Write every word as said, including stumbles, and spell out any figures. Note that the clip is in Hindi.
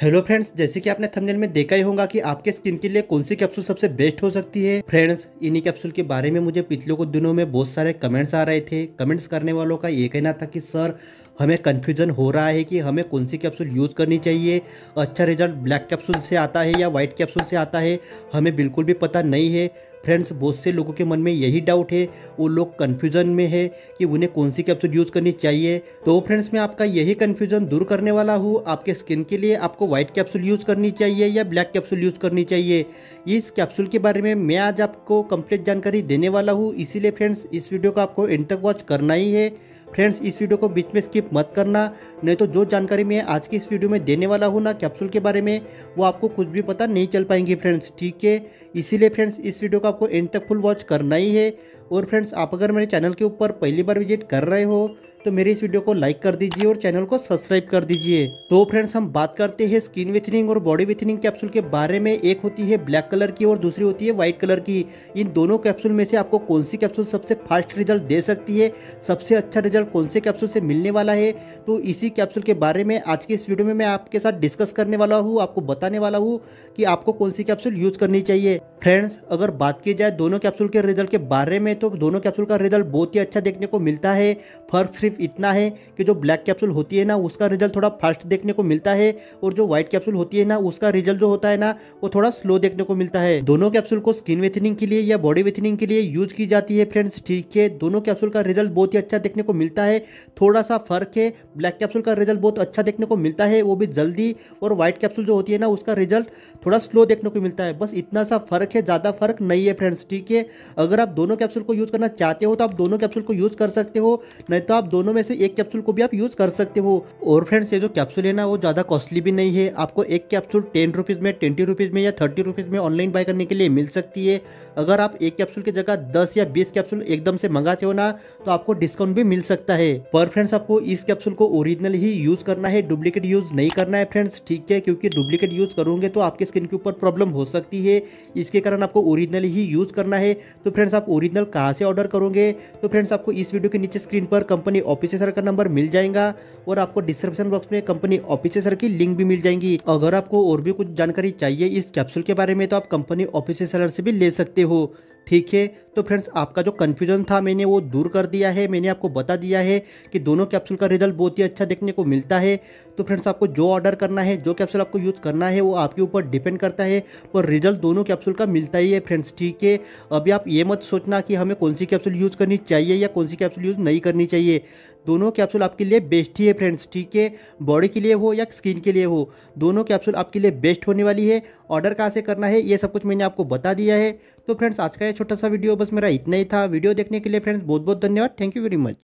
हेलो फ्रेंड्स, जैसे कि आपने थंबनेल में देखा ही होगा कि आपके स्किन के लिए कौन सी कैप्सूल सबसे बेस्ट हो सकती है। फ्रेंड्स, इन्हीं कैप्सूल के बारे में मुझे पिछले कुछ दिनों में बहुत सारे कमेंट्स आ रहे थे। कमेंट्स करने वालों का ये कहना था कि सर हमें कन्फ्यूजन हो रहा है कि हमें कौन सी कैप्सूल यूज़ करनी चाहिए, अच्छा रिजल्ट ब्लैक कैप्सूल से आता है या वाइट कैप्सूल से आता है, हमें बिल्कुल भी पता नहीं है। फ्रेंड्स, बहुत से लोगों के मन में यही डाउट है, वो लोग कन्फ्यूजन में है कि उन्हें कौन सी कैप्सूल यूज़ करनी चाहिए। तो फ्रेंड्स, मैं आपका यही कन्फ्यूजन दूर करने वाला हूँ। आपके स्किन के लिए आपको वाइट कैप्सूल यूज़ करनी चाहिए या ब्लैक कैप्सूल यूज़ करनी चाहिए, इस कैप्सूल के बारे में मैं आज आपको कंप्लीट जानकारी देने वाला हूँ। इसीलिए फ्रेंड्स, इस वीडियो को आपको एंड तक वॉच करना ही है। फ्रेंड्स, इस वीडियो को बीच में स्किप मत करना, नहीं तो जो जानकारी मैं आज की इस वीडियो में देने वाला हूँ ना कैप्सूल के बारे में, वो आपको कुछ भी पता नहीं चल पाएंगी फ्रेंड्स, ठीक है। इसीलिए फ्रेंड्स, इस वीडियो को आपको एंड तक फुल वॉच करना ही है। और फ्रेंड्स, आप अगर मेरे चैनल के ऊपर पहली बार विजिट कर रहे हो तो मेरे इस वीडियो को लाइक कर दीजिए और चैनल को सब्सक्राइब कर दीजिए। तो फ्रेंड्स, हम बात करते हैं स्किन विथनिंग और बॉडी विथनिंग कैप्सूल के बारे में। एक होती है ब्लैक कलर की और दूसरी होती है व्हाइट कलर की। इन दोनों कैप्सूल में से आपको कौन सी कैप्सूल सबसे फास्ट रिजल्ट दे सकती है, सबसे अच्छा रिजल्ट कौन से कैप्सूल से मिलने वाला है, तो इसी कैप्सूल के बारे में आज की इस वीडियो में मैं आपके साथ डिस्कस करने वाला हूँ। आपको बताने वाला हूँ कि आपको कौन सी कैप्सूल यूज़ करनी चाहिए। फ्रेंड्स, अगर बात की जाए दोनों कैप्सूल के रिजल्ट के बारे में, तो दोनों कैप्सूल का रिजल्ट बहुत ही अच्छा देखने को मिलता है। फर्क सिर्फ इतना है कि जो ब्लैक कैप्सूल होती है ना, उसका रिजल्ट थोड़ा फास्ट देखने को मिलता है, और जो व्हाइट कैप्सूल होती है ना, उसका रिजल्ट जो होता है ना, वो थोड़ा स्लो देखने को मिलता है। दोनों कैप्सूल को स्किन विथनिंग के लिए या बॉडी विथनिंग के लिए यूज की जाती है फ्रेंड्स, ठीक है। दोनों कैप्सूल का रिजल्ट बहुत ही अच्छा देखने को मिलता है, थोड़ा सा फर्क है। ब्लैक कैप्सूल का रिजल्ट बहुत अच्छा देखने को मिलता है, वो भी जल्दी, और व्हाइट कैप्सूल जो होती है ना, उसका रिजल्ट थोड़ा स्लो देखने को मिलता है। बस इतना सा फर्क है, ज़्यादा फर्क नहीं है फ्रेंड्स, ठीक है। अगर आप दोनों कैप्सूल को यूज़ करना चाहते हो तो आप दोनों कैप्सूल को यूज़ कर सकते हो, नहीं तो आप दोनों में से एक कैप्सूल को भी आप यूज़ कर सकते हो। और फ्रेंड्स, ये जो कैप्सूल है ना, वो ज़्यादा कॉस्टली भी नहीं है। आपको एक कैप्सूल टेन रुपीज़ में, ट्वेंटी रुपीज़ में या थर्टी रुपीज़ में ऑनलाइन बाय करने के लिए मिल सकती है। अगर आप एक कैप्सूल की जगह दस या बीस कैप्सूल एकदम से मंगाते हो ना, तो आपको डिस्काउंट भी मिल सकता है। पर फ्रेंड्स, आपको इस कैप्सूल को ओरिजिनल ही यूज़ करना है, डुप्लीकेट यूज़ नहीं करना है फ्रेंड्स, ठीक है। क्योंकि डुप्लीकेट यूज़ करोगे तो आपके स्किन के ऊपर प्रॉब्लम हो सकती है, इसके कारण आपको ओरिजिनल ही यूज़ करना है। तो फ्रेंड्स, आप ओरिजिनल कहाँ से ऑर्डर करोगे, तो फ्रेंड्स, आपको इस वीडियो के नीचे स्क्रीन पर कंपनी ऑफिसर का नंबर मिल जाएगा, और आपको डिस्क्रिप्शन बॉक्स में कंपनी ऑफिसर की लिंक भी मिल जाएगी। अगर आपको और भी कुछ जानकारी चाहिए इस कैप्सूल के बारे में, तो आप कंपनी ऑफिसर से भी ले सकते हो, ठीक है। तो फ्रेंड्स, आपका जो कन्फ्यूजन था मैंने वो दूर कर दिया है। मैंने आपको बता दिया है कि दोनों कैप्सूल का रिजल्ट बहुत ही अच्छा देखने को मिलता है। तो फ्रेंड्स, आपको जो ऑर्डर करना है, जो कैप्सूल आपको यूज़ करना है, वो आपके ऊपर डिपेंड करता है, पर रिजल्ट दोनों कैप्सूल का मिलता ही है फ्रेंड्स, ठीक है। अभी आप ये मत सोचना कि हमें कौन सी कैप्सूल यूज़ करनी चाहिए या कौन सी कैप्सूल यूज़ नहीं करनी चाहिए। दोनों कैप्सूल आपके लिए बेस्ट ही है फ्रेंड्स, ठीक है। बॉडी के लिए हो या स्किन के लिए हो, दोनों कैप्सूल आपके लिए बेस्ट होने वाली है। ऑर्डर कहाँ से करना है, ये सब कुछ मैंने आपको बता दिया है। तो फ्रेंड्स, आज का ये छोटा सा वीडियो बस मेरा इतना ही था। वीडियो देखने के लिए फ्रेंड्स बहुत बहुत धन्यवाद, थैंक यू वेरी मच।